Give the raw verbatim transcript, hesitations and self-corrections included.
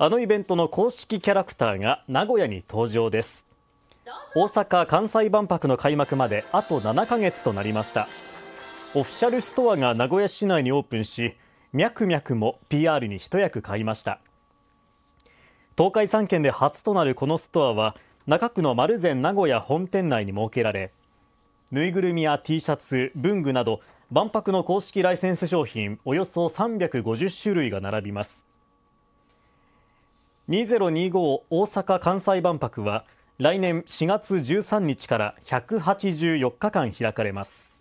あのイベントの公式キャラクターが名古屋に登場です。大阪・関西万博の開幕まであとななかげつとなりました。オフィシャルストアが名古屋市内にオープンし、ミャクミャクも ピーアール に一役買いました。東海さんけんで初となるこのストアは、中区の丸善名古屋本店内に設けられ、ぬいぐるみや T シャツ、文具など万博の公式ライセンス商品およそさんびゃくごじゅっしゅるいが並びます。にせんにじゅうご大阪・関西万博は来年しがつじゅうさんにちからひゃくはちじゅうよっかかん開かれます。